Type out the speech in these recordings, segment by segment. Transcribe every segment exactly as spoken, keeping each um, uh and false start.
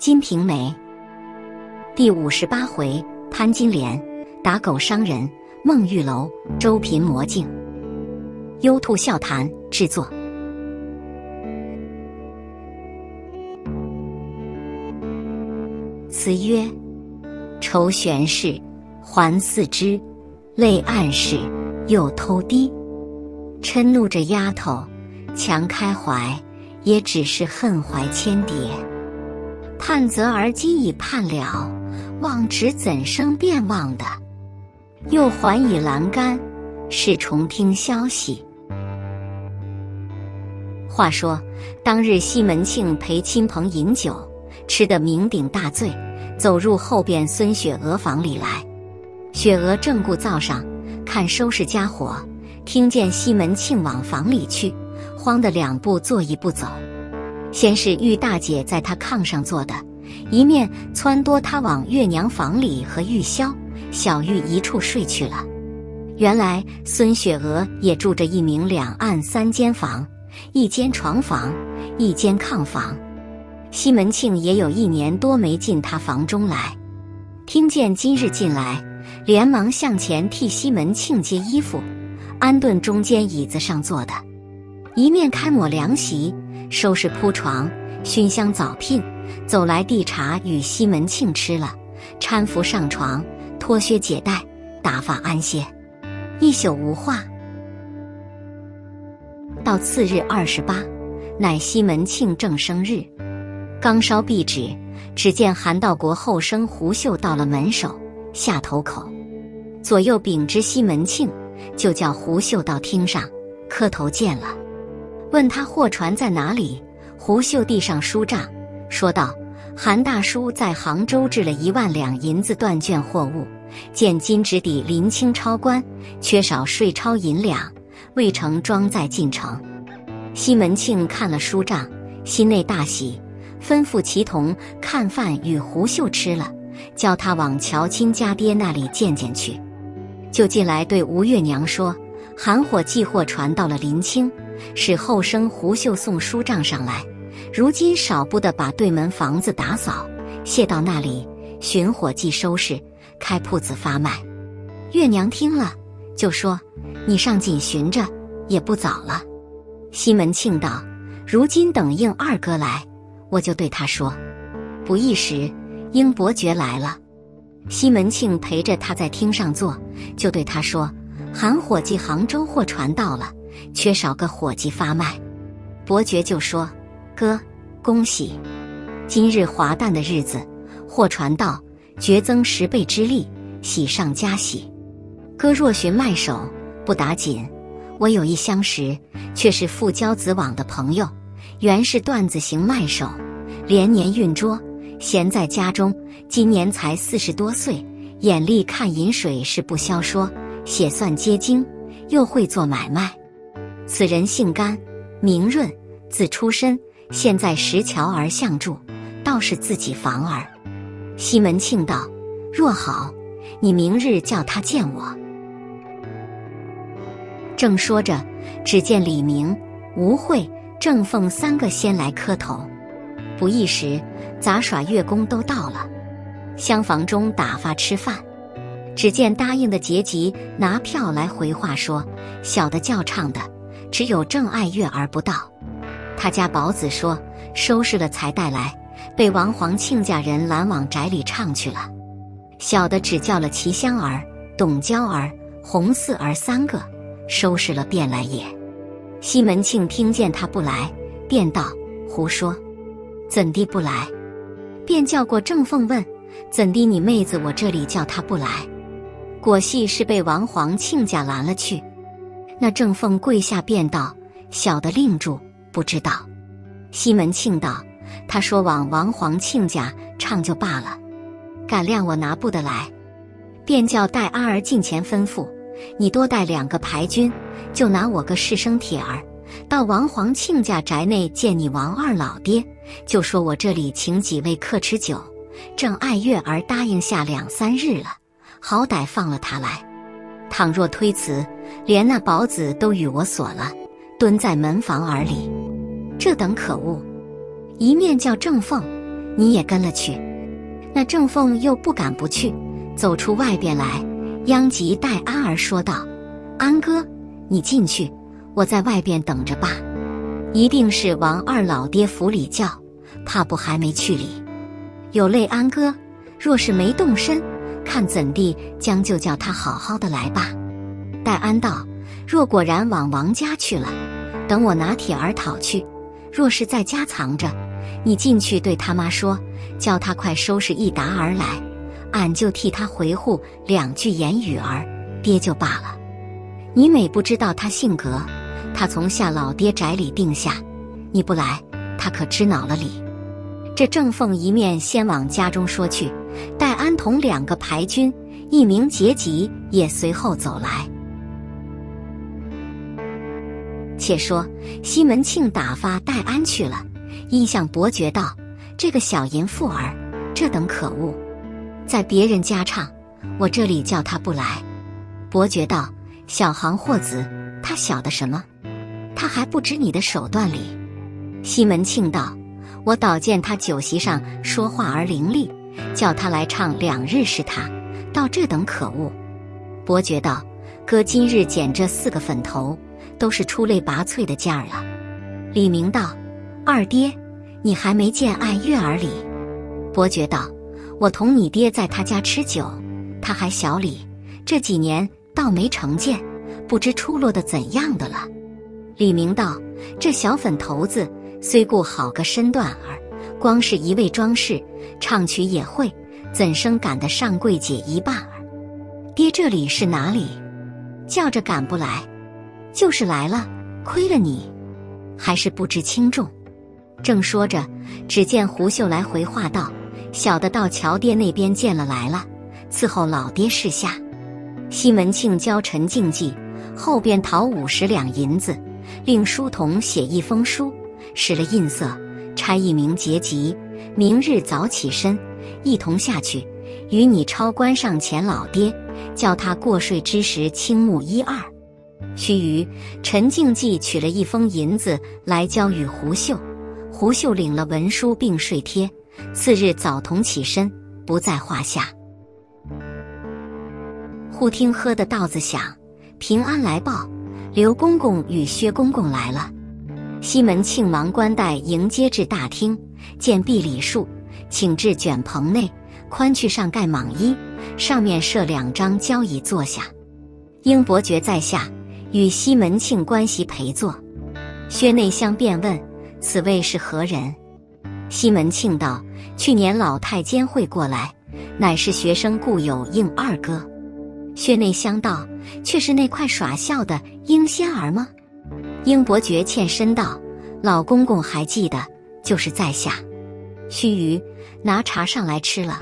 金瓶梅》第五十八回：潘金莲打狗伤人，孟玉楼周频魔镜。优兔笑谈制作。词曰：愁悬事，环四肢，泪暗示，又偷滴。嗔怒着丫头，强开怀，也只是恨怀千叠。盼则而饥已盼了，望直怎生便忘的？又还以栏杆，是重听消息。话说当日西门庆陪亲朋饮酒，吃得酩酊大醉，走入后边孙雪娥房里来。雪娥正顾灶上看收拾家伙，听见西门庆往房里去，慌得两步做一步走。先是玉大姐在她炕上坐的，一面撺掇她往月娘房里和玉箫、小玉一处睡去了。原来孙雪娥也住着一名两岸三间房，一间床房，一间炕房。西门庆也有一年多没进她房中来，听见今日进来，连忙向前替西门庆接衣服，安顿中间椅子上坐的，一面开抹凉席，收拾铺床，熏香早聘，走来递茶与西门庆吃了，搀扶上床，脱靴解带，打发安歇，一宿无话。到次日二十八，乃西门庆正生日，刚烧壁纸，只见韩道国后生胡秀到了门首下头口，左右禀知西门庆，就叫胡秀到厅上磕头见了，问他货船在哪里。胡秀递上书账，说道：韩大叔在杭州置了一万两银子断券货物，见今直抵临清超关，缺少税钞银两，未成装载进城。西门庆看了书账，心内大喜，吩咐齐同看饭与胡秀吃了，叫他往乔亲家爹那里见见去。就进来对吴月娘说：韩火寄货船到了临清，使后生胡秀送书账上来，如今少不得把对门房子打扫，卸到那里，寻伙计收拾，开铺子发卖。月娘听了，就说：你上紧寻着，也不早了。西门庆道：如今等应二哥来，我就对他说。不一时，英伯爵来了，西门庆陪着他在厅上坐，就对他说：韩伙计杭州货船到了，缺少个伙计发卖。伯爵就说：哥，恭喜，今日华诞的日子，货船到，绝增十倍之力，喜上加喜。哥若寻卖手，不打紧，我有一相识，却是赴交子往的朋友，原是段子行卖手，连年运捉，闲在家中，今年才四十多岁，眼力看饮水是不消说，写算皆精，又会做买卖。此人性甘明润，自出身，现在石桥儿相助，倒是自己房儿。西门庆道：若好，你明日叫他见我。正说着，只见李明、吴慧、郑凤三个先来磕头。不一时，杂耍乐工都到了，厢房中打发吃饭。只见答应的结集拿票来回话说：小的叫唱的，只有郑爱月儿不到。他家宝子说收拾了才带来，被王皇亲家人拦往宅里唱去了。小的只叫了齐香儿、董娇儿、红四儿三个，收拾了便来也。西门庆听见他不来，便道：胡说，怎地不来？便叫过郑凤问：怎地你妹子我这里叫她不来？果系是被王皇亲家拦了去。那郑凤跪下便道：小的令住，不知道。西门庆道：他说往王皇亲家唱就罢了，敢谅我拿不得来。便叫戴阿儿近前吩咐：你多带两个牌军，就拿我个侍生铁儿，到王皇亲家宅内见你王二老爹，就说我这里请几位客吃酒，郑爱月儿答应下两三日了，好歹放了他来。倘若推辞，连那宝子都与我锁了，蹲在门房儿里，这等可恶。一面叫郑凤、你也跟了去。那郑凤又不敢不去，走出外边来，央及带阿儿说道：“安哥，你进去，我在外边等着吧。一定是王二老爹府里叫，怕不还没去哩。有累安哥，若是没动身，看怎地将就叫他好好的来吧。”戴安道：“若果然往王家去了，等我拿铁儿讨去；若是在家藏着，你进去对他妈说，叫他快收拾一沓儿来，俺就替他回护两句言语儿，爹就罢了。你每不知道他性格，他从下老爹宅里定下，你不来，他可知恼了理。”这郑凤一面先往家中说去，戴安同两个牌军，一名节级也随后走来。且说西门庆打发戴安去了，因向伯爵道：“这个小淫妇儿，这等可恶，在别人家唱，我这里叫他不来。”伯爵道：“小行货子，他晓得什么？他还不知你的手段哩。”西门庆道：“我倒见他酒席上说话儿伶俐，叫他来唱两日是他，到这等可恶。”伯爵道：“哥今日捡这四个粉头，都是出类拔萃的价儿了。”李明道：“二爹，你还没见俺月儿哩。”伯爵道：“我同你爹在他家吃酒，他还小李，这几年倒没成见，不知出落的怎样的了。”李明道：“这小粉头子虽固好个身段儿，光是一味装饰，唱曲也会，怎生赶得上桂姐一半儿？爹这里是哪里？叫着赶不来，就是来了，亏了你，还是不知轻重。”正说着，只见胡秀来回话道：“小的到乔爹那边见了来了，伺候老爹示下。”西门庆教陈静计，后边讨五十两银子，令书童写一封书，使了印色，差一名节级，明日早起身，一同下去，与你抄官上前老爹，叫他过税之时倾慕一二。须臾，陈静济取了一封银子来交与胡秀，胡秀领了文书并税贴，次日早同起身，不在话下。忽听喝的道子响，平安来报，刘公公与薛公公来了。西门庆忙官带迎接至大厅，见毕礼数，请至卷棚内，宽去上盖蟒衣，上面设两张交椅坐下。英伯爵在下，与西门庆关系陪坐。薛内相便问：“此位是何人？”西门庆道：“去年老太监会过来，乃是学生故友应二哥。”薛内相道：“却是那块耍笑的英仙儿吗？”英伯爵欠身道：“老公公还记得，就是在下。”须臾，拿茶上来吃了。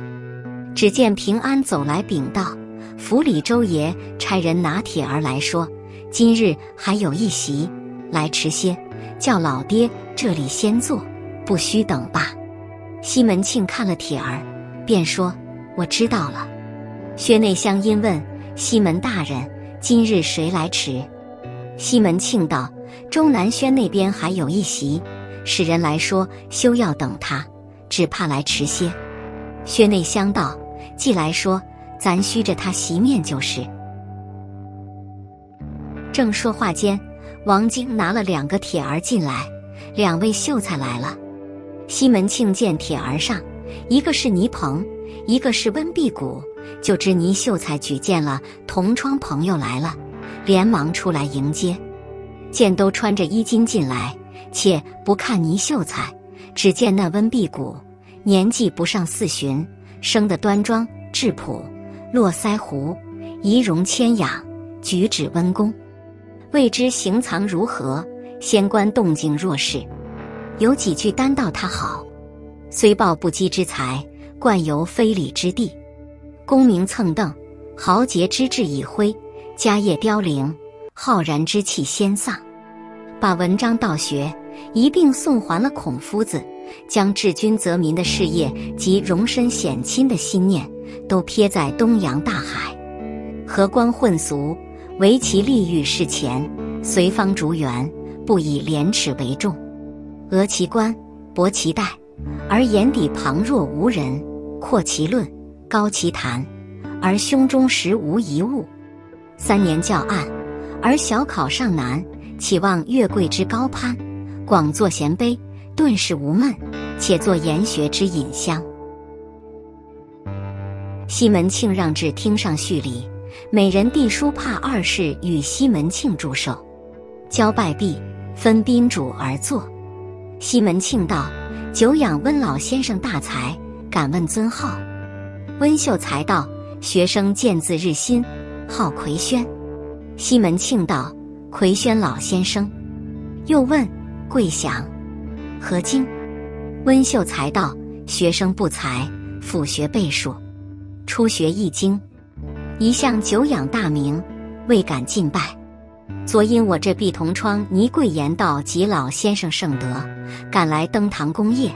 只见平安走来禀道：“府里周爷差人拿铁儿来说，今日还有一席，来迟些，叫老爹这里先坐，不需等罢。”西门庆看了铁儿，便说：“我知道了。”薛内相因问：“西门大人，今日谁来迟？”西门庆道：“周南轩那边还有一席，使人来说休要等他，只怕来迟些。”薛内相道：“既来说，咱须着他席面就是。”正说话间，王晶拿了两个铁儿进来，两位秀才来了。西门庆见铁儿上，一个是倪鹏，一个是温碧谷，就知倪秀才举荐了同窗朋友来了，连忙出来迎接。见都穿着衣襟进来，且不看倪秀才，只见那温碧谷年纪不上四旬，生得端庄质朴，络腮胡，仪容谦雅，举止温恭，未知行藏如何，先观动静若是，有几句单道他好，虽抱不羁之才，惯游非礼之地，功名蹭蹬，豪杰之志已灰，家业凋零，浩然之气先丧，把文章道学一并送还了孔夫子，将治君则民的事业及容身显亲的心念都撇在东洋大海，和光混俗，唯其利欲事前，随方逐缘，不以廉耻为重，额其冠，薄其带，而眼底旁若无人，阔其论，高其谈，而胸中实无一物。三年教案，而小考尚难，岂望月桂之高攀？广作贤碑，顿时无闷；且作研学之隐香。西门庆让至厅上叙礼，每人递书帕二式与西门庆祝寿，交拜毕，分宾主而坐。西门庆道：“久仰温老先生大才，敢问尊号？”温秀才道：“学生见字日新，号奎轩。”西门庆道：“奎轩老先生。”又问：“贵祥何经？”温秀才道：“学生不才，辅学背数，初学易经。一向久仰大名，未敢进拜。昨因我这碧铜窗倪桂言道及老先生圣德，赶来登堂恭谒。”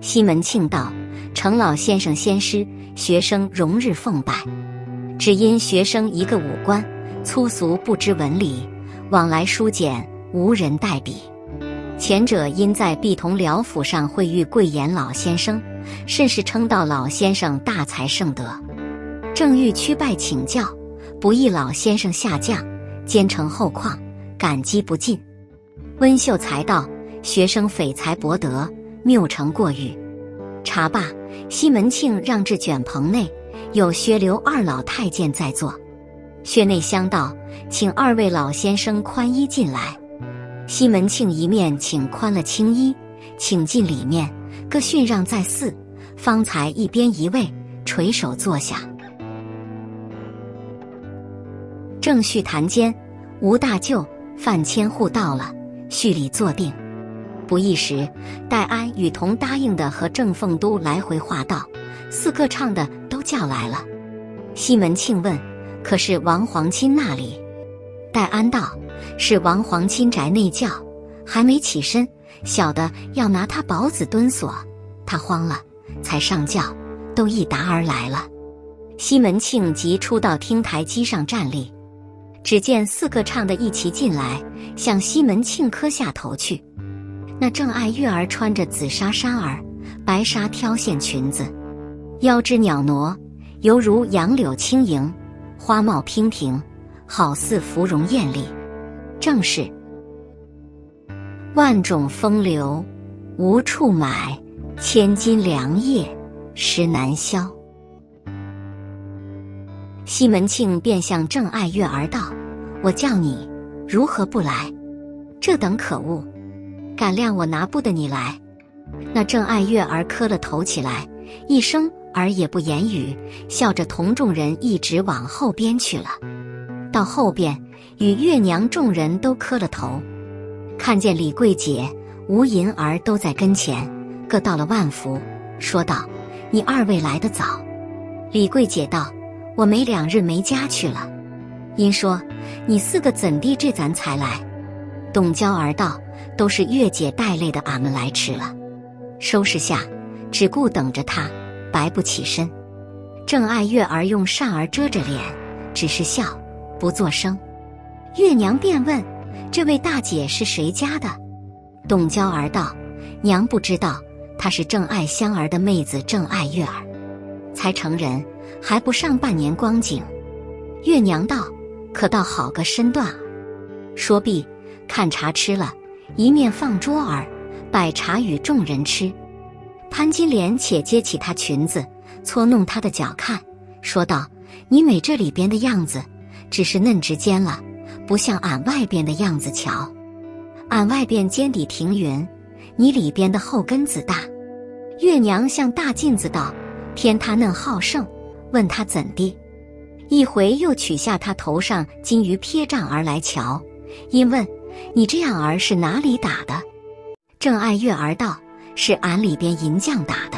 西门庆道：“承老先生先师，学生荣日奉拜。只因学生一个武官，粗俗不知文理，往来书简无人代笔。前者因在碧铜辽府上会遇桂言老先生，甚是称道老先生大才圣德，正欲屈拜请教，不意老先生下降，兼承后况，感激不尽。”温秀才道：“学生匪才博德，谬成过誉。”茶罢，西门庆让至卷棚内，有薛刘二老太监在座。薛内乡道：“请二位老先生宽衣进来。”西门庆一面请宽了青衣，请进里面，各训让再四，方才一边一位垂手坐下。正叙谈间，吴大舅、范千户到了，叙礼坐定。不一时，戴安与同答应的和郑凤都来回话道，四个唱的都叫来了。西门庆问：“可是王皇亲那里？”戴安道：“是王皇亲宅内叫，还没起身，小的要拿他宝子蹲锁，他慌了，才上轿，都一答而来了。”西门庆即出到厅台基上站立，只见四个唱的一齐进来，向西门庆磕下头去。那郑爱月儿穿着紫纱衫儿，白纱挑线裙子，腰肢袅娜，犹如杨柳轻盈，花帽娉婷，好似芙蓉艳丽，正是万种风流无处买，千金良夜实难消。西门庆便向郑爱月儿道：“我叫你如何不来？这等可恶，敢量我拿不得你来。”那郑爱月儿磕了头起来，一声而也不言语，笑着同众人一直往后边去了。到后边，与月娘众人都磕了头，看见李桂姐、吴银儿都在跟前，各到了万福，说道：“你二位来得早。”李桂姐道：“我没两日没家去了。”因说：“你四个怎地这咱才来？”董娇儿道：“都是月姐带累的，俺们来迟了。”收拾下，只顾等着她，白不起身。郑爱月儿用扇儿遮着脸，只是笑，不作声。月娘便问：“这位大姐是谁家的？”董娇儿道：“娘不知道，她是郑爱香儿的妹子郑爱月儿，才成人，还不上半年光景。”月娘道：“可倒好个身段儿。”说毕，看茶吃了，一面放桌儿，摆茶与众人吃。潘金莲且揭起她裙子，搓弄她的脚看，说道：“你美这里边的样子，只是嫩直尖了，不像俺外边的样子瞧。俺外边尖底停云，你里边的后根子大。”月娘向大镜子道：“偏他嫩好胜，问他怎地？”一回又取下他头上金鱼撇杖儿来瞧，因问：“你这样儿是哪里打的？”郑爱月儿道：“是俺里边银匠打的。”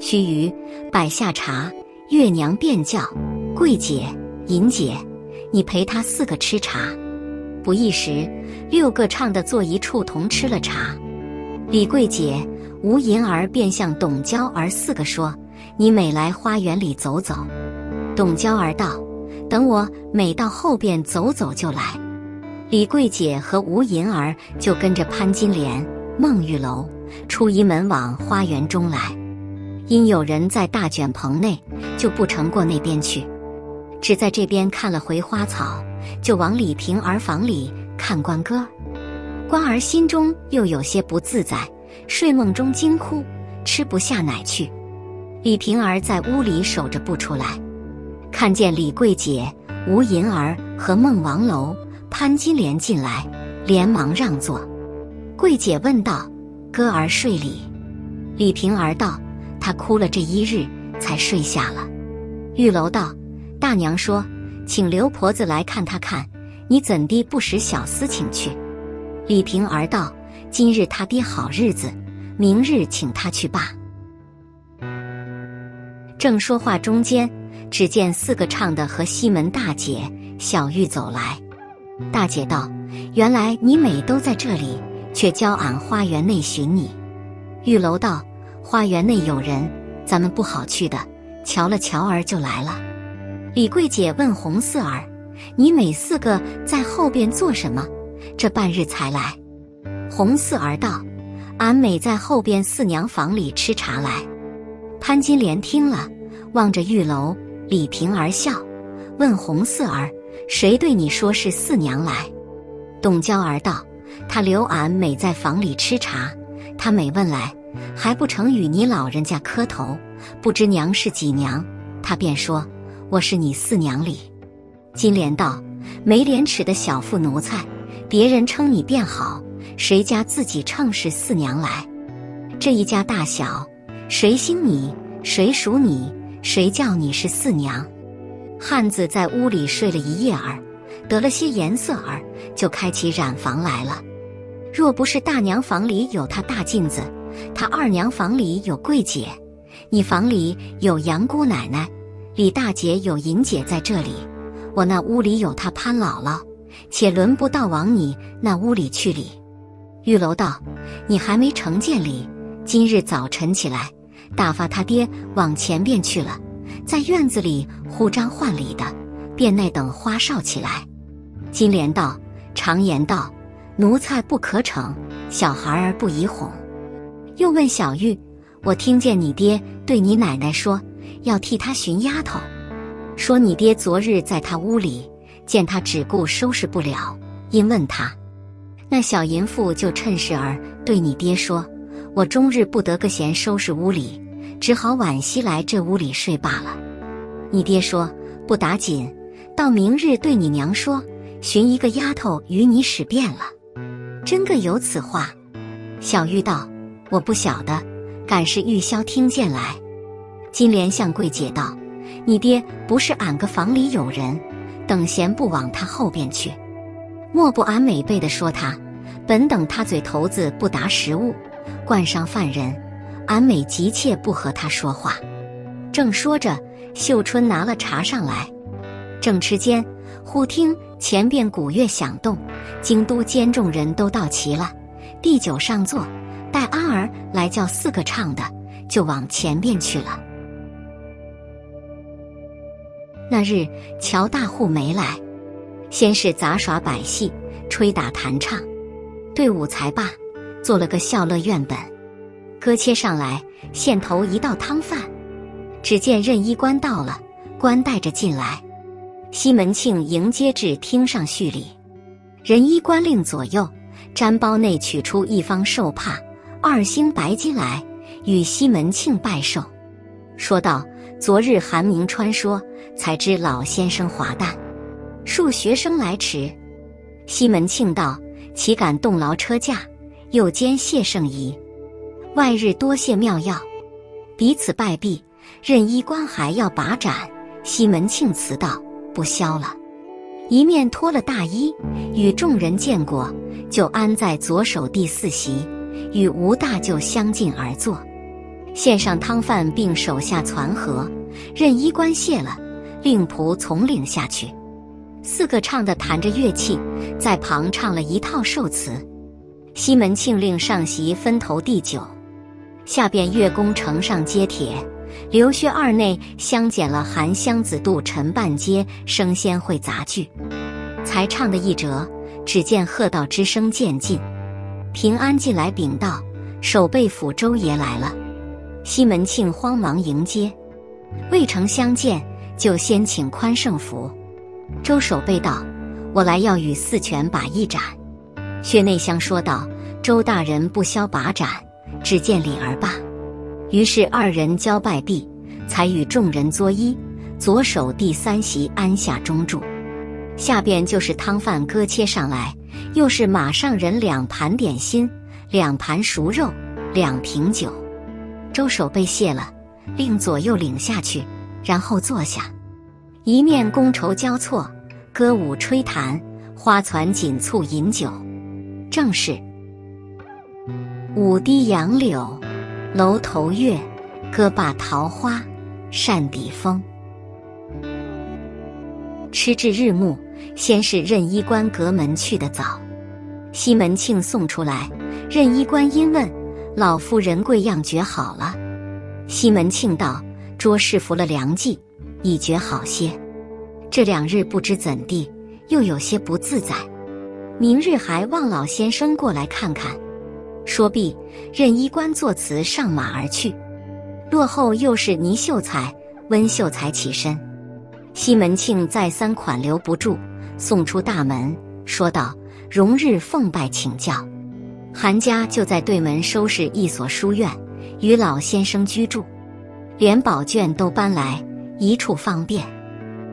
须臾摆下茶，月娘便叫：“桂姐、银姐，你陪他四个吃茶。”不一时，六个唱的坐一处同吃了茶。李桂姐、吴银儿便向董娇儿四个说：“你每来花园里走走。”董娇儿道：“等我每到后边走走就来。”李桂姐和吴银儿就跟着潘金莲、孟玉楼、出移门往花园中来。因有人在大卷棚内，就不乘过那边去，只在这边看了回花草，就往李瓶儿房里看关哥。关儿心中又有些不自在，睡梦中惊呼，吃不下奶去。李瓶儿在屋里守着不出来，看见李桂姐、吴银儿和孟王楼、潘金莲进来，连忙让座。桂姐问道：“哥儿睡里？”李瓶儿道：“她哭了这一日，才睡下了。”玉楼道：“大娘说，请刘婆子来看她看，你怎地不识小厮请去？”李瓶儿道：“今日他爹好日子，明日请他去罢。”正说话中间，只见四个唱的和西门大姐、小玉走来。大姐道：“原来你每都在这里，却教俺花园内寻你。”玉楼道：“花园内有人，咱们不好去的，瞧了瞧儿就来了。”李桂姐问红四儿：“你每四个在后边做什么？这半日才来？”红四儿道：“俺每在后边四娘房里吃茶来。”潘金莲听了，望着玉楼、李瓶儿笑，问红四儿：“谁对你说是四娘来？”董娇儿道：“她留俺每在房里吃茶，她每问来，还不成与你老人家磕头，不知娘是几娘，她便说我是你四娘里。”金莲道：“没廉耻的小妇奴才！别人称你便好，谁家自己称是四娘来？这一家大小，谁兴你，谁数你，谁叫你是四娘？”汉子在屋里睡了一夜儿，得了些颜色儿，就开起染房来了。若不是大娘房里有他大镜子，他二娘房里有桂姐，你房里有杨姑奶奶，李大姐有银姐在这里，我那屋里有他潘姥姥，且轮不到往你那屋里去哩。玉楼道：“你还没成见哩，今日早晨起来，打发他爹往前边去了，在院子里呼张唤礼的，便那等花哨起来。”金莲道：“常言道，奴才不可逞，小孩儿不宜哄。”又问小玉：“我听见你爹对你奶奶说，要替他寻丫头，说你爹昨日在他屋里见他只顾收拾不了，因问他，那小淫妇就趁势儿对你爹说，我终日不得个闲收拾屋里，只好晚些来这屋里睡罢了。你爹说不打紧，到明日对你娘说，寻一个丫头与你使便了。真个有此话？”小玉道：“我不晓得，敢是玉箫听见来。”金莲向桂姐道：“你爹不是俺个房里有人，等闲不往他后边去，莫不俺美背的说他，本等他嘴头子不达食物，惯上犯人，俺美急切不和他说话。”正说着，秀春拿了茶上来，正吃间，忽听前边鼓乐响动，京都监众人都到齐了，第九上座，戴安儿来叫四个唱的，就往前边去了。那日乔大户没来，先是杂耍百戏，吹打弹唱，队伍才罢，做了个笑乐院本。割切上来，县头一道汤饭，只见任衣官到了，官带着进来。西门庆迎接至厅上叙礼，任衣官令左右毡包内取出一方寿帕、二星白金来，与西门庆拜寿，说道：“昨日韩明川说，才知老先生滑诞，数学生来迟。”西门庆道：“岂敢动劳车驾，又兼谢圣仪，外日多谢妙药。”彼此拜毕，任衣官还要把盏，西门庆辞道：“不消了。”一面脱了大衣，与众人见过，就安在左手第四席，与吴大舅相近而坐。献上汤饭，并手下攒盒，任衣官谢了，令仆从领下去。四个唱的弹着乐器，在旁唱了一套寿词。西门庆令上席分头第九，下边乐工呈上接帖，刘薛二内相捡了韩湘子杜陈半街生鲜会杂剧，才唱的一折，只见喝道之声渐近。平安进来禀道：“守备府周爷来了。西门庆慌忙迎接，未曾相见，就先请宽圣福。周守备道：“我来要与四权把一斩。”薛内乡说道：“周大人不消把斩，只见礼而罢。”于是二人交拜毕，才与众人作揖，左手第三席安下中柱。下边就是汤饭割切上来，又是马上人两盘点心，两盘熟肉，两瓶酒。周守备谢了，令左右领下去，然后坐下，一面觥筹交错，歌舞吹弹，花攒锦簇饮酒。正是舞堤杨柳，楼头月，歌罢桃花，扇底风。吃至日暮，先是任衣官隔门去得早，西门庆送出来，任衣官因问：“老夫人贵样觉好了？”西门庆道：“拙是服了良剂，已觉好些。这两日不知怎地，又有些不自在。明日还望老先生过来看看。”说毕，任衣官作词上马而去。落后又是倪秀才、温秀才起身。西门庆再三款留不住，送出大门，说道：“容日奉拜请教。韩家就在对门收拾一所书院，与老先生居住，连宝卷都搬来，一处方便。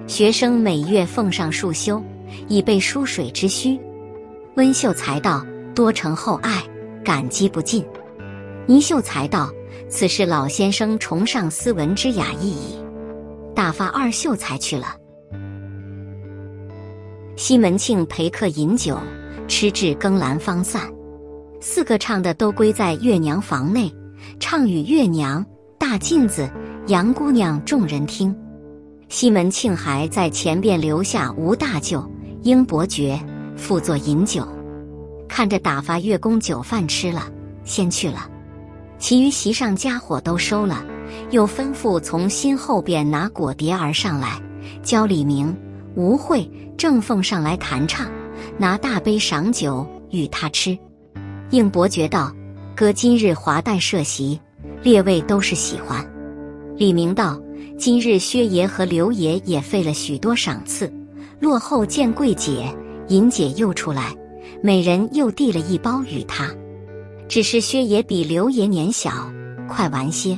学生每月奉上数修，以备书水之需。”温秀才道：“多承厚爱，感激不尽。”倪秀才道：“此事老先生崇尚斯文之雅意矣。”打发二秀才去了。西门庆陪客饮酒，吃至更阑方散。四个唱的都归在月娘房内，唱与月娘、大妗子、杨姑娘众人听。西门庆还在前边留下吴大舅、英伯爵附坐饮酒，看着打发月宫酒饭吃了，先去了。其余席上家伙都收了，又吩咐从心后边拿果碟儿上来，教李明、吴慧、郑凤上来弹唱，拿大杯赏酒与他吃。应伯爵道：“哥今日华诞设席，列位都是喜欢。”李明道：“今日薛爷和刘爷也费了许多赏赐，落后见桂姐、银姐又出来，每人又递了一包与他。只是薛爷比刘爷年小，快玩些。”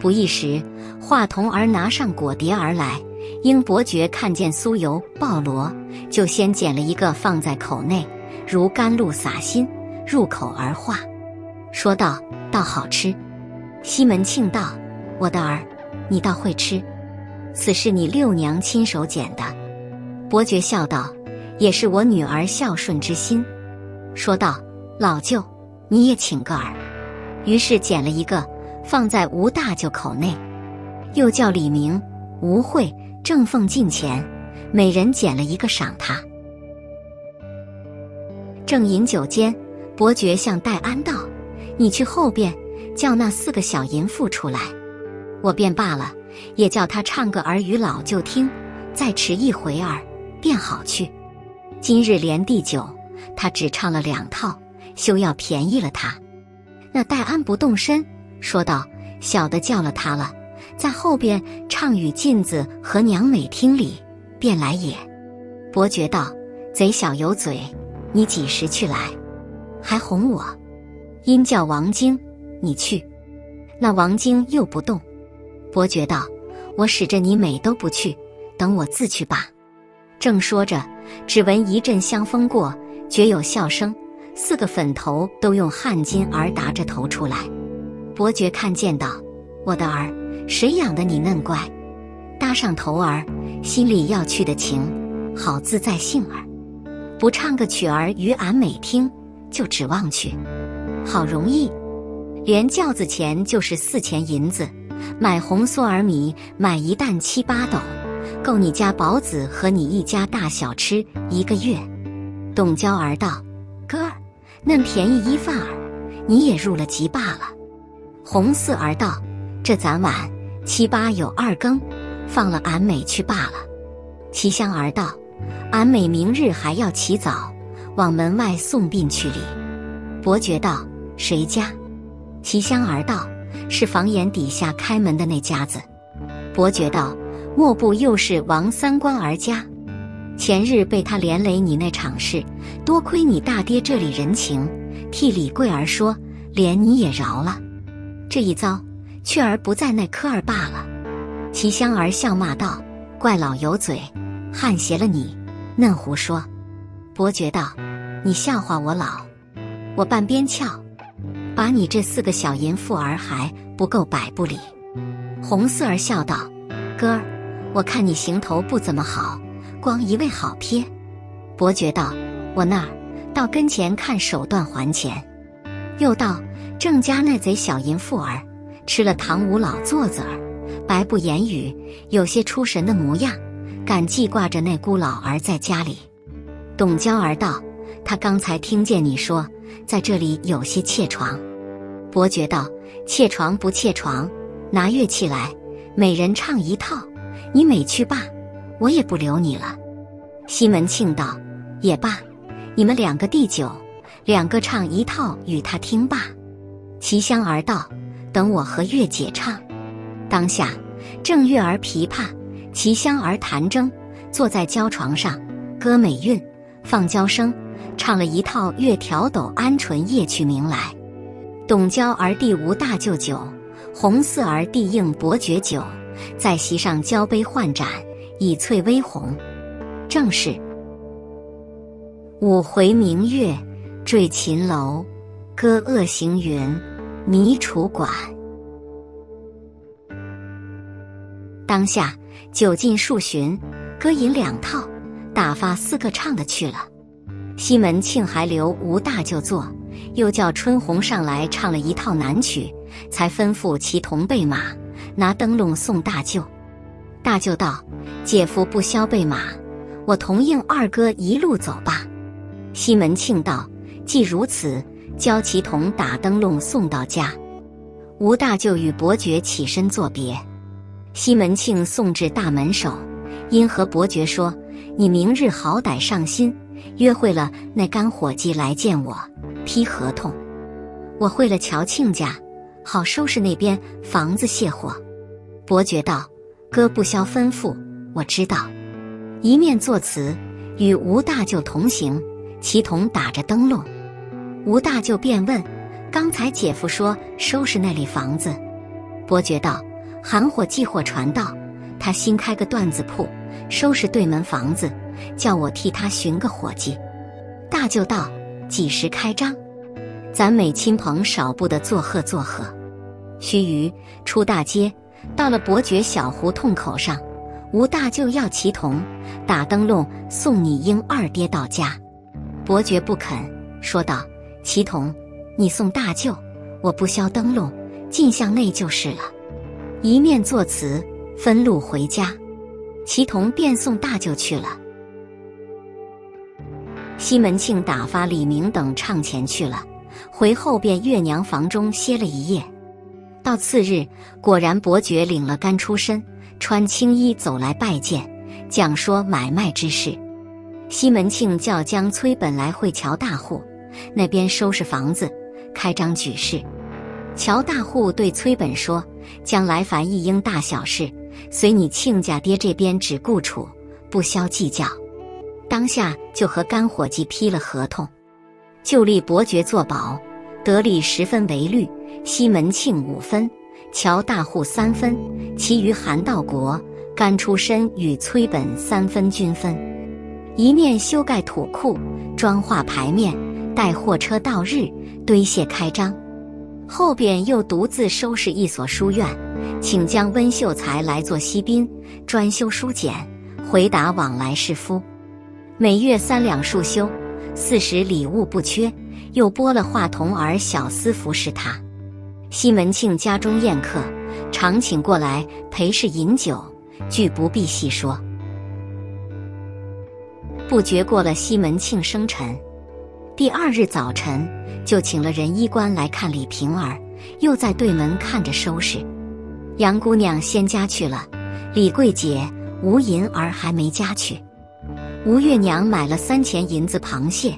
不一时，华童儿拿上果碟而来。英伯爵看见酥油、鲍螺，就先捡了一个放在口内，如甘露洒心，入口而化，说道：“倒好吃。”西门庆道：“我的儿，你倒会吃，此是你六娘亲手捡的。”伯爵笑道：“也是我女儿孝顺之心。”说道：“老舅，你也请个儿。”于是捡了一个放在吴大舅口内，又叫李明、吴慧、郑凤近前，每人捡了一个赏他。正饮酒间，伯爵向戴安道：“你去后边叫那四个小淫妇出来，我便罢了，也叫他唱个儿与老舅听，再迟一回儿便好去。今日连第九，他只唱了两套，休要便宜了他。”那戴安不动身，说道：“小的叫了他了，在后边唱与妗子和娘美听里，便来也。”伯爵道：“贼小有嘴，你几时去来？还哄我。因叫王晶，你去。”那王晶又不动。伯爵道：“我使着你美都不去，等我自去吧。”正说着，只闻一阵香风过，觉有笑声，四个粉头都用汗巾儿打着头出来。伯爵看见道：“我的儿，谁养的你嫩乖？搭上头儿，心里要去的情，好自在性儿。不唱个曲儿与俺美听，就指望去，好容易。连轿子钱就是四钱银子，买红蓑儿米，买一担七八斗，够你家宝子和你一家大小吃一个月。”董娇儿道：“哥儿，嫩便宜一饭儿，你也入了籍罢了。”红四儿道：“这咱晚七八有二更，放了俺美去罢了。”齐香儿道：“俺美明日还要起早，往门外送殡去礼。”伯爵道：“谁家？”提箱而到，是房檐底下开门的那家子。伯爵道：“莫不又是王三官儿家？前日被他连累你那场事，多亏你大爹这里人情，替李贵儿说，连你也饶了。这一遭，雀儿不在那科儿罢了。”齐香儿笑骂道：“怪老油嘴，汗邪了你。”嫩胡说。伯爵道：“你笑话我老，我半边翘，把你这四个小淫妇儿还不够百不理。”红四儿笑道：“哥儿，我看你行头不怎么好，光一味好撇。”伯爵道：“我那儿到跟前看手段还钱。”又道：“郑家那贼小淫妇儿吃了堂五老座子儿，白不言语，有些出神的模样，敢记挂着那孤老儿在家里。”董娇儿道：“他刚才听见你说在这里有些怯床。”伯爵道：“怯床不怯床，拿乐器来，每人唱一套，你美去罢，我也不留你了。”西门庆道：“也罢，你们两个第九，两个唱一套与他听罢。”齐香儿道：“等我和月姐唱。”当下正月儿琵琶，齐香儿弹筝，坐在胶床上，歌美韵，放娇声，唱了一套《月挑斗鹌鹑夜去明来》。董娇儿递吴大舅酒，红四儿递应伯爵酒，在席上交杯换盏，以翠微红。正是五回明月坠秦楼，歌恶行云迷楚馆。当下酒尽数巡，歌吟两套，打发四个唱的去了。西门庆还留吴大舅坐，又叫春红上来唱了一套南曲，才吩咐其同备马，拿灯笼送大舅。大舅道：“姐夫不消备马，我同应二哥一路走吧。”西门庆道：“既如此，教其同打灯笼送到家。”吴大舅与伯爵起身作别。西门庆送至大门首，因和伯爵说：“你明日好歹上心，约会了那干伙计来见我，批合同。我会了乔庆家，好收拾那边房子卸货。”伯爵道：“哥不消吩咐，我知道。”一面作词，与吴大舅同行，齐同打着灯笼。吴大舅便问：“刚才姐夫说收拾那里房子？”伯爵道：“韩火寄货传道，他新开个段子铺，收拾对门房子，叫我替他寻个伙计。”大舅道：“几时开张？咱每亲朋少不得作贺作贺。”须臾出大街，到了伯爵小胡同口上，吴大舅要齐同打灯笼送你英二爹到家。伯爵不肯，说道：“齐同，你送大舅，我不消灯笼，进巷内就是了。”一面作词，分路回家。齐同便送大舅去了。西门庆打发李明等唱前去了，回后便月娘房中歇了一夜。到次日，果然伯爵领了干出身，穿青衣走来拜见，讲说买卖之事。西门庆叫将崔本来会乔大户那边收拾房子，开张举事。乔大户对崔本说：“将来凡一应大小事，随你亲家爹这边只顾处，不消计较。”当下就和干伙计批了合同，就立伯爵作保，得利十分为律，西门庆五分，乔大户三分，其余韩道国、甘出身与崔本三分均分。一面修盖土库，装化牌面，待货车到日，堆卸开张。后边又独自收拾一所书院，请将温秀才来做西宾，专修书简，回答往来士夫，每月三两束修，四时礼物不缺。又拨了画童儿小厮服侍他。西门庆家中宴客，常请过来陪侍饮酒，俱不必细说。不觉过了西门庆生辰，第二日早晨就请了人医官来看李瓶儿，又在对门看着收拾。杨姑娘先家去了，李桂姐、吴银儿还没家去。吴月娘买了三钱银子螃蟹，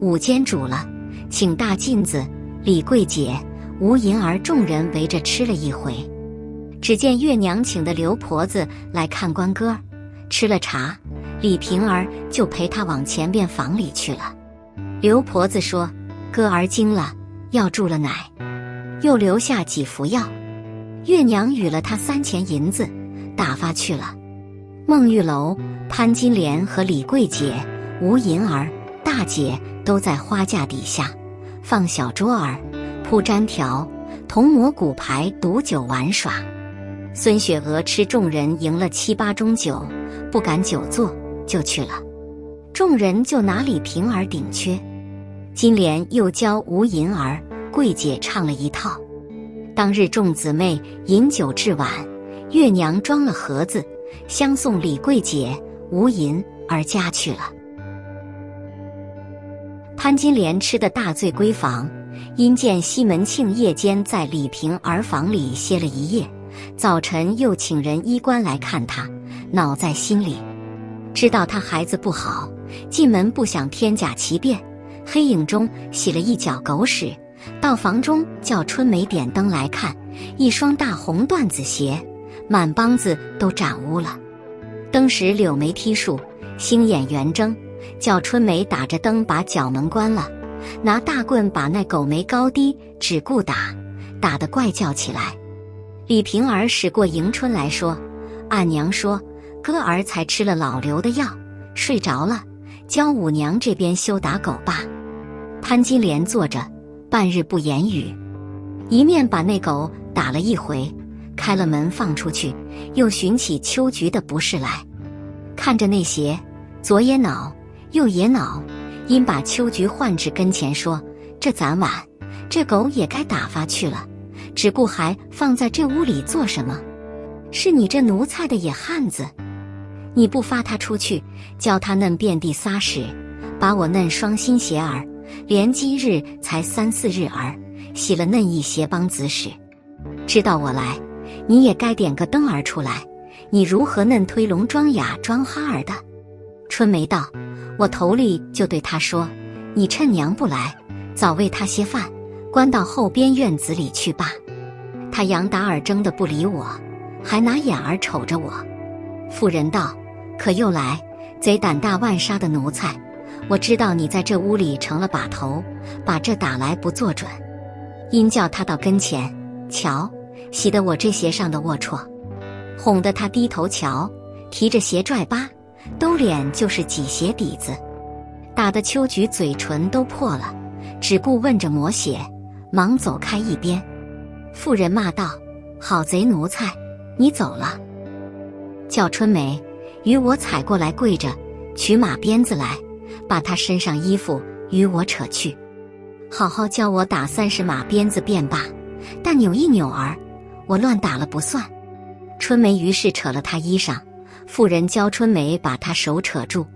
午间煮了，请大妗子、李桂姐、无银而众人围着吃了一回。只见月娘请的刘婆子来看官歌，吃了茶，李瓶儿就陪她往前边房里去了。刘婆子说：“歌儿惊了，要住了奶，又留下几服药。”月娘与了她三钱银子，打发去了。孟玉楼、潘金莲和李桂姐、吴银儿、大姐都在花架底下放小桌儿、铺毡条、铜锣骨牌、赌酒玩耍。孙雪娥吃众人赢了七八盅酒，不敢久坐，就去了。众人就拿李瓶儿顶缺，金莲又教吴银儿、桂姐唱了一套。当日众姊妹饮酒至晚，月娘装了盒子，相送李桂姐、吴银儿家去了。潘金莲吃得大醉归房，因见西门庆夜间在李瓶儿房里歇了一夜，早晨又请人医官来看他，恼在心里，知道他孩子不好，进门不想天假奇变，黑影中洗了一脚狗屎，到房中叫春梅点灯来看，一双大红缎子鞋满帮子都展污了。登时柳眉剔树，星眼圆睁，叫春梅打着灯把角门关了，拿大棍把那狗没高低，只顾打，打得怪叫起来。李瓶儿使过迎春来说：“俺娘说，哥儿才吃了老刘的药，睡着了，教五娘这边休打狗罢。”潘金莲坐着，半日不言语，一面把那狗打了一回，开了门放出去，又寻起秋菊的不是来，看着那鞋，左也恼，右也恼，因把秋菊唤至跟前说：“这咱晚，这狗也该打发去了，只顾还放在这屋里做什么？是你这奴才的野汉子，你不发他出去，教他嫩遍地撒屎，把我嫩双新鞋儿，连几日才三四日儿，洗了嫩一鞋帮子屎，知道我来。你也该点个灯儿出来，你如何嫩推聋装哑装哈儿的？”春梅道：“我头里就对他说，你趁娘不来，早喂他些饭，关到后边院子里去吧。他杨打耳睁的不理我，还拿眼儿瞅着我。”妇人道：“可又来，贼胆大万杀的奴才，我知道你在这屋里成了把头，把这打来不做准。因叫他到跟前，瞧，洗得我这鞋上的龌龊，哄得他低头瞧，提着鞋拽巴，兜脸就是挤鞋底子，打得秋菊嘴唇都破了，只顾问着磨血，忙走开一边。”妇人骂道：“好贼奴才，你走了。”叫春梅与我踩过来跪着，取马鞭子来，把他身上衣服与我扯去，好好教我打三十马鞭子便罢，但扭一扭儿，我乱打了不算。春梅于是扯了她衣裳，妇人教春梅把她手扯住，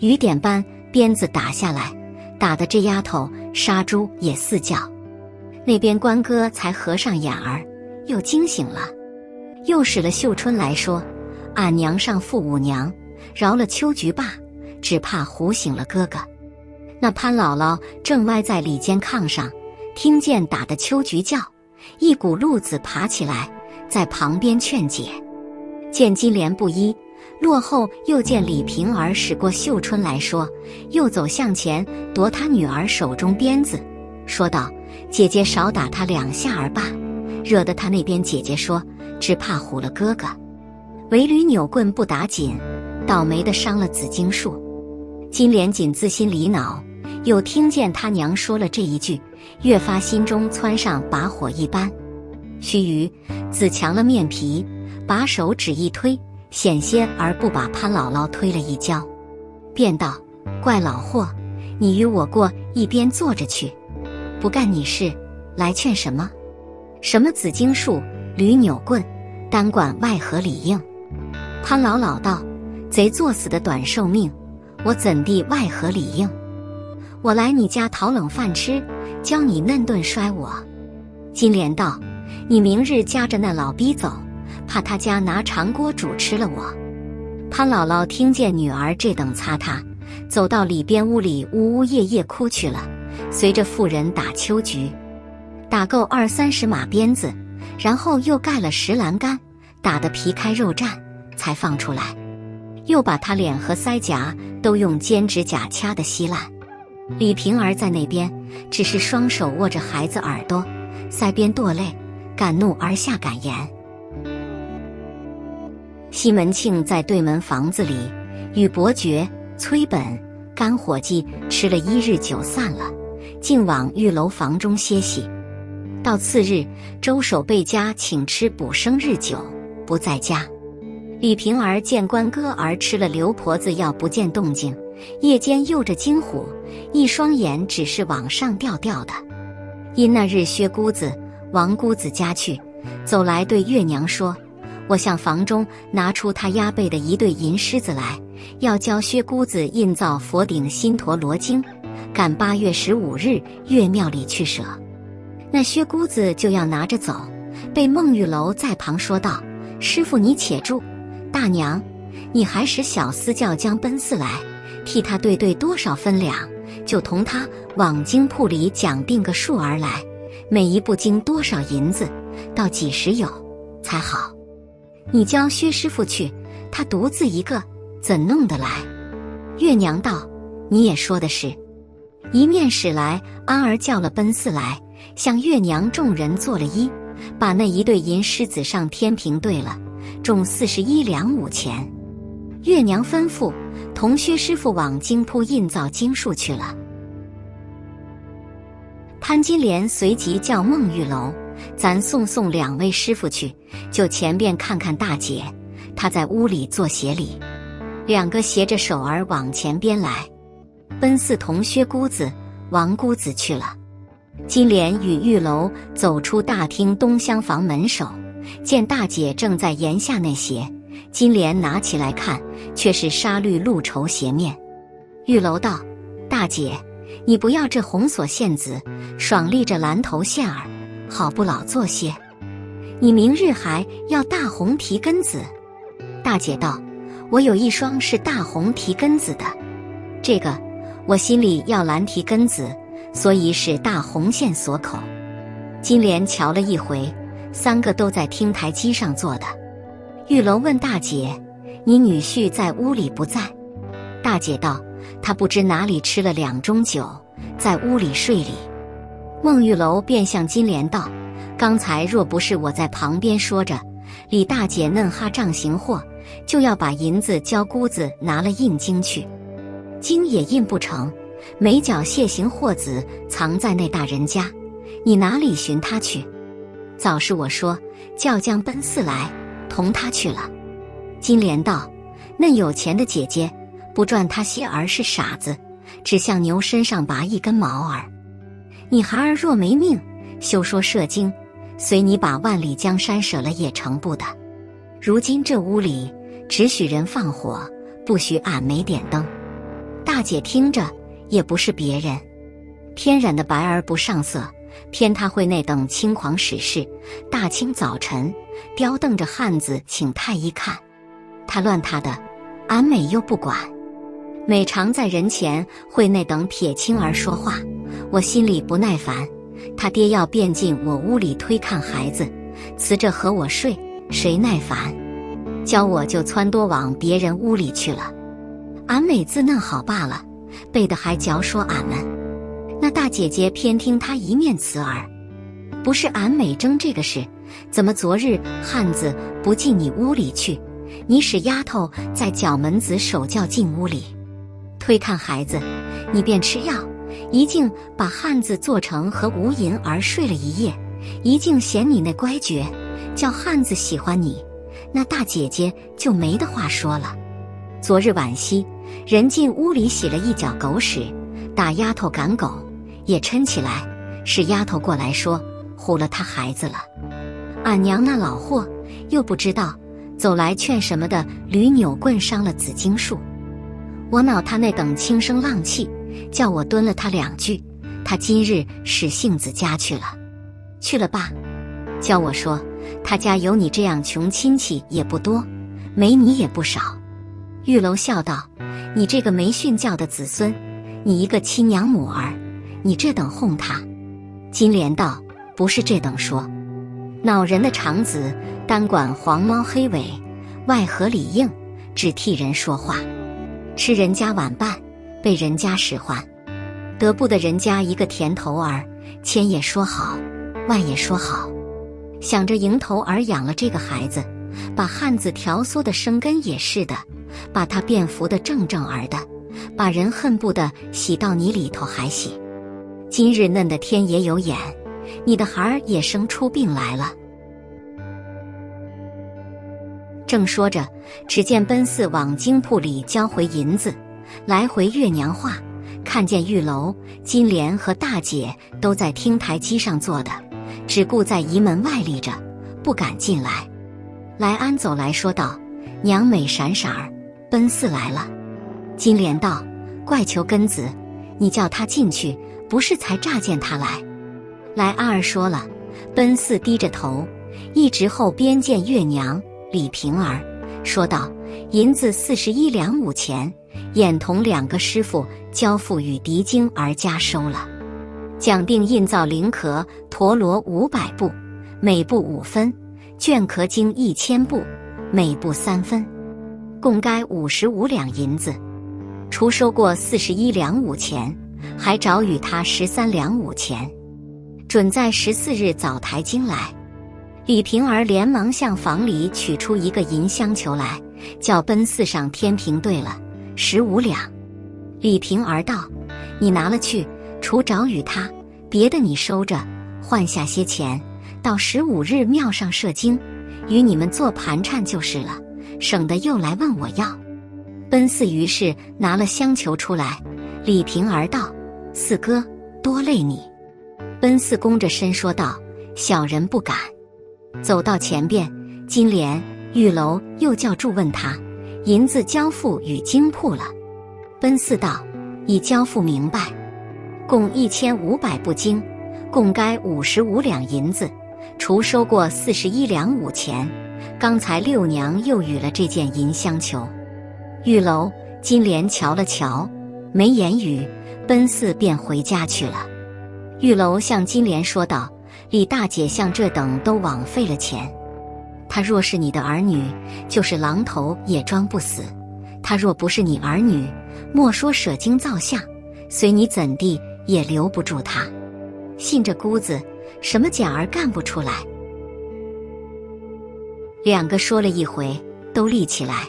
雨点般鞭子打下来，打得这丫头杀猪也似叫。那边关哥才合上眼儿，又惊醒了，又使了秀春来说：“俺娘上父五娘，饶了秋菊罢，只怕唬醒了哥哥。”那潘姥姥正歪在里间炕上，听见打的秋菊叫，一股路子爬起来，在旁边劝解。见金莲不依落后，又见李瓶儿使过秀春来说，又走向前夺他女儿手中鞭子，说道：“姐姐少打他两下儿罢，惹得他那边姐姐说，只怕唬了哥哥。”围驴扭棍不打紧，倒霉的伤了紫荆树。金莲仅自心里恼，又听见他娘说了这一句，越发心中窜上把火一般，须臾子强了面皮，把手指一推，险些而不把潘姥姥推了一跤，便道：“怪老货，你与我过一边坐着去，不干你事，来劝什么？什么紫荆树、驴扭棍，单管外合里应。”潘姥姥道：“贼作死的短寿命，我怎地外合里应？我来你家讨冷饭吃，教你嫩顿摔我。”金莲道：“你明日夹着那老逼走，怕他家拿长锅煮吃了我。”潘姥姥听见女儿这等擦他，走到里边屋里呜呜咽咽哭去了，随着妇人打秋菊。打够二三十码鞭子，然后又盖了石栏杆，打得皮开肉绽，才放出来。又把他脸和腮颊都用尖指甲掐得稀烂。李瓶儿在那边只是双手握着孩子耳朵，腮边堕泪，敢怒而下敢言。西门庆在对门房子里与伯爵、崔本、干伙计吃了一日酒，散了，竟往玉楼房中歇息。到次日，周守备家请吃补生日酒，不在家。李瓶儿见关哥儿吃了刘婆子药不见动静，夜间又着金虎，一双眼只是往上吊吊的。因那日薛姑子、王姑子家去，走来对月娘说：“我向房中拿出他押备的一对银狮子来，要教薛姑子印造佛顶新陀罗经，赶八月十五日岳庙里去舍。”那薛姑子就要拿着走，被孟玉楼在旁说道：“师傅，你且住。大娘，你还使小厮叫将奔四来，替他对对多少分两，就同他往经铺里讲定个数儿来，每一部经多少银子，到几时有才好。你教薛师傅去，他独自一个怎弄得来？”月娘道：“你也说的是。”一面使来安儿叫了奔四来，向月娘众人做了揖，把那一对银狮子上天平对了，重四十一两五钱。月娘吩咐同薛师傅往经铺印造经术去了。潘金莲随即叫孟玉楼：“咱送送两位师傅去，就前边看看大姐，她在屋里做鞋礼。”两个携着手儿往前边来。奔四同薛姑子、王姑子去了。金莲与玉楼走出大厅东厢房门首，见大姐正在檐下那鞋，金莲拿起来看，却是纱绿露绸鞋面。玉楼道：“大姐，你不要这红锁线子，爽立着蓝头线儿，好不老做些。你明日还要大红提根子。”大姐道：“我有一双是大红提根子的，这个我心里要蓝提根子，所以是大红线锁口。”金莲瞧了一回，三个都在听台基上坐的。玉楼问大姐：“你女婿在屋里不在？”大姐道：“他不知哪里吃了两盅酒，在屋里睡里。”孟玉楼便向金莲道：“刚才若不是我在旁边说着，李大姐嫩哈仗行货，就要把银子交姑子拿了印经去，经也印不成，没脚谢行货子藏在那大人家，你哪里寻他去？早是我说叫将奔四来，同他去了。”金莲道：“那有钱的姐姐不赚他些儿是傻子，只像牛身上拔一根毛儿。你孩儿若没命，休说射精，随你把万里江山舍了也成不的。如今这屋里只许人放火，不许俺没点灯。大姐听着也不是别人，天然的白而不上色，偏他会那等轻狂使事。大清早晨刁瞪着汉子请太医看，他乱他的，俺美又不管。每常在人前会那等撇清儿说话，我心里不耐烦。他爹要便进我屋里推看孩子，辞着和我睡，谁耐烦？教我就撺掇往别人屋里去了。俺美自嫩好罢了，背的还嚼说俺们。那大姐姐偏听她一面辞儿，不是俺美争这个事，怎么昨日汉子不进你屋里去，你使丫头在角门子守叫进屋里推看孩子，你便吃药，一竟把汉子做成和无银儿睡了一夜，一竟嫌你那乖觉，叫汉子喜欢你，那大姐姐就没的话说了。昨日晚夕人进屋里洗了一脚狗屎，打丫头赶狗也抻起来，使丫头过来说唬了他孩子了。俺娘那老货又不知道，走来劝什么的驴扭棍伤了紫荆树，我恼他那等轻声浪气，叫我蹲了他两句，他今日使杏子家去了。去了吧，叫我说他家有你这样穷亲戚也不多，没你也不少。玉楼笑道：“你这个没训教的子孙，你一个亲娘母儿，你这等哄他。”金莲道：“不是这等说。恼人的长子，单管黄猫黑尾，外合里硬，只替人说话，吃人家晚饭，被人家使唤，得不得人家一个甜头儿，千也说好，万也说好。想着迎头儿养了这个孩子，把汉子调唆的生根也是的，把他变服的正正儿的，把人恨不得洗到泥里头还洗。今日嫩的天也有眼，你的孩儿也生出病来了。正说着，只见奔四往京铺里交回银子，来回月娘话，看见玉楼、金莲和大姐都在厅台基上坐的，只顾在仪门外立着，不敢进来。来安走来说道：“娘美闪闪儿，奔四来了。”金莲道：“怪求根子，你叫他进去，不是才乍见他来。”来安儿说了，奔四低着头，一直后边见月娘、李瓶儿，说道：“银子四十一两五钱，眼同两个师傅交付与狄京儿家收了。讲定印造灵壳陀螺五百部，每部五分；卷壳经一千部，每部三分，共该五十五两银子。除收过四十一两五钱，还找与他十三两五钱。准在十四日早台京来。”李瓶儿连忙向房里取出一个银香球来，叫奔四上天平兑了十五两。李瓶儿道：“你拿了去，除找与他，别的你收着，换下些钱，到十五日庙上设经，与你们做盘缠就是了，省得又来问我要。”奔四于是拿了香球出来，李瓶儿道：“四哥，多累你。”奔四弓着身说道：“小人不敢。”走到前边，金莲、玉楼又叫住问他：“银子交付与京铺了？”奔四道：“已交付明白，共一千五百部经，共该五十五两银子，除收过四十一两五钱。刚才六娘又与了这件银香球。”玉楼、金莲瞧了瞧，没言语，奔四便回家去了。玉楼向金莲说道：“李大姐像这等都枉费了钱，她若是你的儿女，就是榔头也装不死；她若不是你儿女，莫说舍经造像，随你怎地也留不住她。信着姑子，什么假儿干不出来。”两个说了一回，都立起来。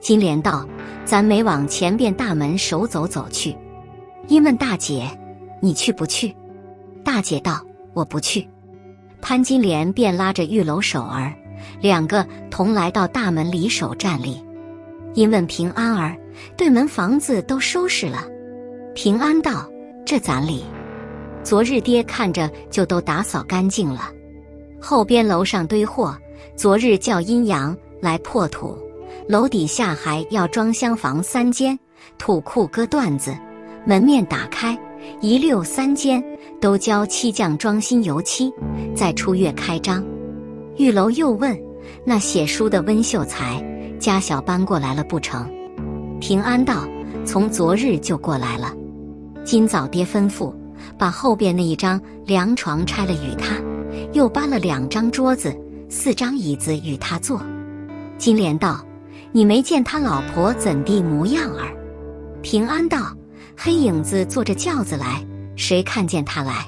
金莲道：“咱没往前边大门手走走去，因问大姐，你去不去？”大姐道：“我不去。”潘金莲便拉着玉楼手儿，两个同来到大门里守站立。因问平安儿，对门房子都收拾了。平安道：“这咱理，昨日爹看着就都打扫干净了。后边楼上堆货，昨日叫阴阳来破土，楼底下还要装厢房三间，土库割段子，门面打开，一溜三间都交漆匠装新油漆，再出月开张。”玉楼又问：“那写书的温秀才家小搬过来了不成？”平安道：“从昨日就过来了，今早爹吩咐把后边那一张凉床拆了与他，又搬了两张桌子四张椅子与他坐。”金莲道：“你没见他老婆怎地模样儿？”平安道：“黑影子坐着轿子来，谁看见他来？”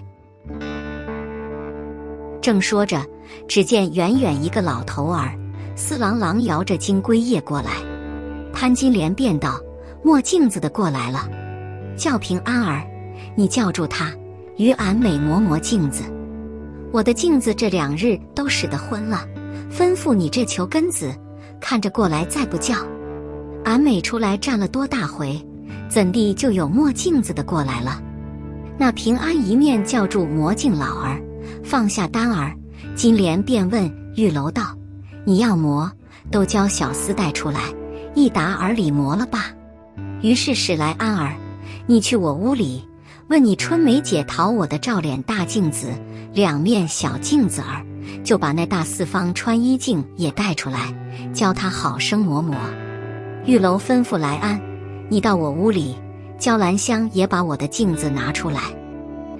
正说着，只见远远一个老头儿四郎郎摇着金龟叶过来。潘金莲便道：“墨镜子的过来了，叫平安儿，你叫住他，与俺美磨磨镜子。我的镜子这两日都使得昏了，吩咐你这球根子看着过来，再不叫，俺美出来站了多大回，怎地就有墨镜子的过来了。”那平安一面叫住魔镜老儿，放下单儿。金莲便问玉楼道：“你要磨，都教小厮带出来，一打儿里磨了吧。”于是使来安儿：“你去我屋里，问你春梅姐讨我的照脸大镜子，两面小镜子儿，就把那大四方穿衣镜也带出来，教他好生磨磨。”玉楼吩咐来安：“你到我屋里，焦兰香也把我的镜子拿出来。”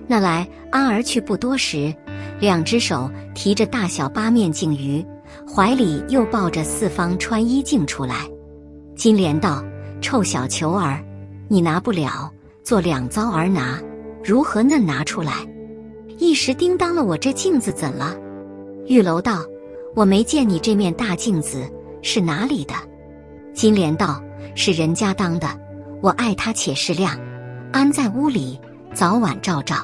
那来安儿去不多时，两只手提着大小八面镜鱼，怀里又抱着四方穿衣镜出来。金莲道：“臭小球儿，你拿不了，做两遭儿拿，如何嫩拿出来？一时叮当了我这镜子怎了？”玉楼道：“我没见你这面大镜子是哪里的？”金莲道：“是人家当的，我爱它且适量，安在屋里，早晚照照。”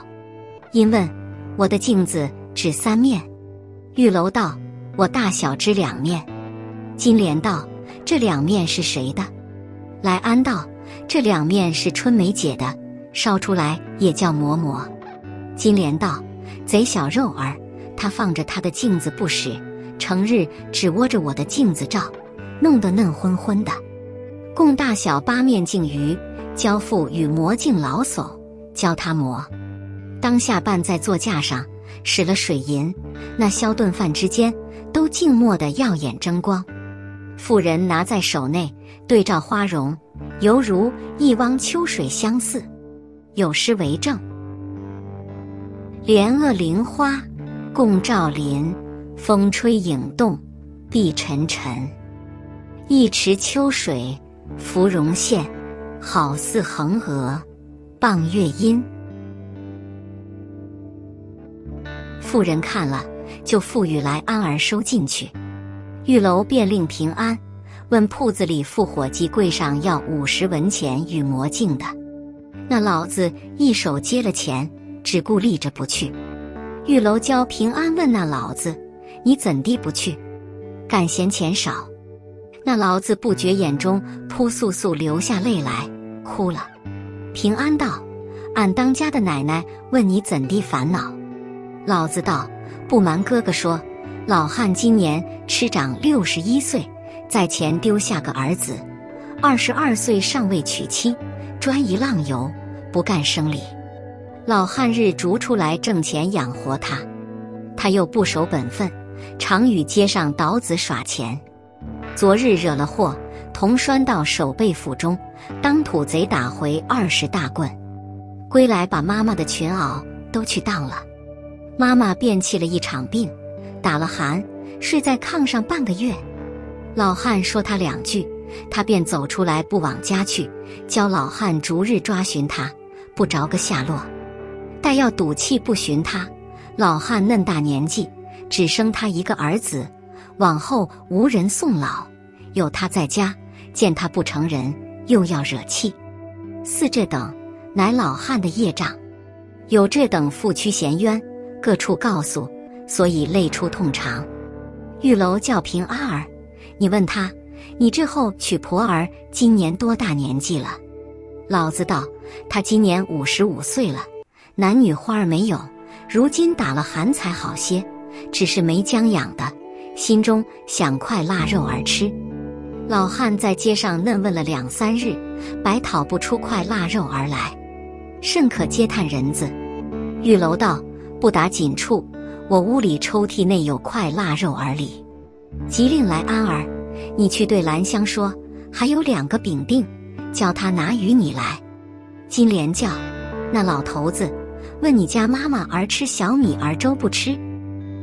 因问：“我的镜子只三面？”玉楼道：“我大小只两面。”金莲道：“这两面是谁的？”来安道：“这两面是春梅姐的，烧出来也叫馍馍。”金莲道：“贼小肉儿，她放着她的镜子不使，成日只窝着我的镜子照，弄得嫩昏昏的。”共大小八面镜鱼，教父与魔镜老叟，教他磨。当下半在座架上，使了水银，那消顿饭之间，都静默的耀眼争光。妇人拿在手内，对照花容，犹如一汪秋水相似。有诗为证：莲萼菱花共照林，风吹影动碧沉沉。一池秋水芙蓉现，好似横娥傍月阴。妇人看了，就付与来安儿收进去。玉楼便令平安问铺子里副伙计柜上要五十文钱与魔镜的，那老子一手接了钱，只顾立着不去。玉楼教平安问那老子：“你怎地不去？敢嫌钱少？”那老子不觉眼中扑簌簌流下泪来，哭了。平安道：“俺当家的奶奶问你怎地烦恼。”老子道：“不瞒哥哥说，老汉今年吃长六十一岁，在前丢下个儿子，二十二岁尚未娶妻，专一浪游，不干生理。老汉日逐出来挣钱养活他，他又不守本分，常与街上倒子耍钱。昨日惹了祸，同拴到守备府中，当土贼打回二十大棍，归来把妈妈的裙袄都去当了。妈妈便气了一场病，打了寒，睡在炕上半个月。老汉说他两句，他便走出来不往家去，教老汉逐日抓寻他，不着个下落。待要赌气不寻他，老汉嫩大年纪，只生他一个儿子，往后无人送老，有他在家，见他不成人，又要惹气。似这等，乃老汉的业障。有这等负屈嫌冤，各处告诉，所以泪出痛长。”玉楼叫平阿儿：“你问他，你这后娶婆儿今年多大年纪了？”老子道：“他今年五十五岁了，男女花儿没有，如今打了寒才好些，只是没将养的，心中想块腊肉儿吃。”老汉在街上嫩问了两三日，白讨不出块腊肉儿来，甚可嗟叹人子。玉楼道：“不打紧处，我屋里抽屉内有块腊肉儿里。”即令来安儿：“你去对兰香说，还有两个饼锭，叫他拿与你来。”金莲叫：“那老头子问你家妈妈儿吃小米儿粥不吃？”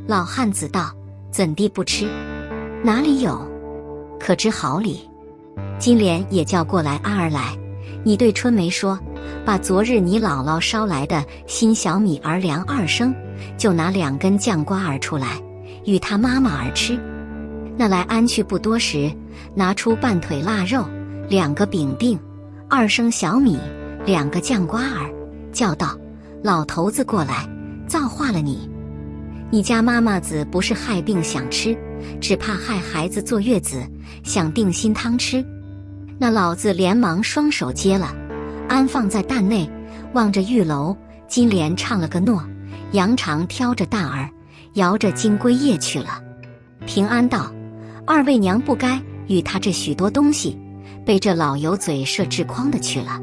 老汉子道：“怎地不吃？哪里有？可知好理。”金莲也叫过来安儿来：“你对春梅说，把昨日你姥姥烧来的新小米儿量二升，就拿两根酱瓜儿出来，与他妈妈儿吃。”那来安去不多时，拿出半腿腊肉，两个饼锭，二升小米，两个酱瓜儿，叫道：“老头子过来，造化了你！你家妈妈子不是害病想吃，只怕害孩子坐月子，想定心汤吃。”那老子连忙双手接了，安放在担内，望着玉楼、金莲唱了个诺，扬长挑着担儿，摇着金龟夜去了。平安道：“二位娘不该与他这许多东西，被这老油嘴设置筐的去了。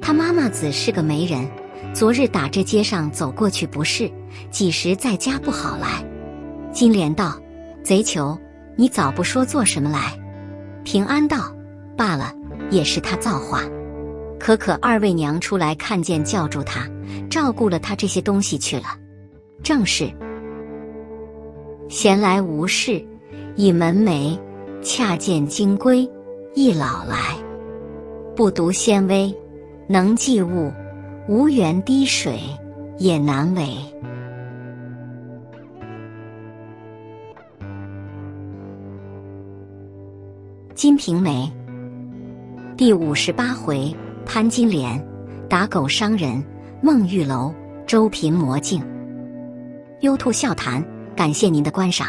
他妈妈子是个媒人，昨日打这街上走过去不是，几时在家不好来。”金莲道：“贼球，你早不说做什么来？”平安道：“罢了，也是他造化。可可二位娘出来看见，叫住他，照顾了他这些东西去了。”正是。闲来无事，倚门楣，恰见金龟一老来。不独鲜微，能济物；无缘滴水，也难为。《金瓶梅》第五十八回：潘金莲打狗伤人，孟玉楼周频魔镜。优兔笑谈，感谢您的观赏。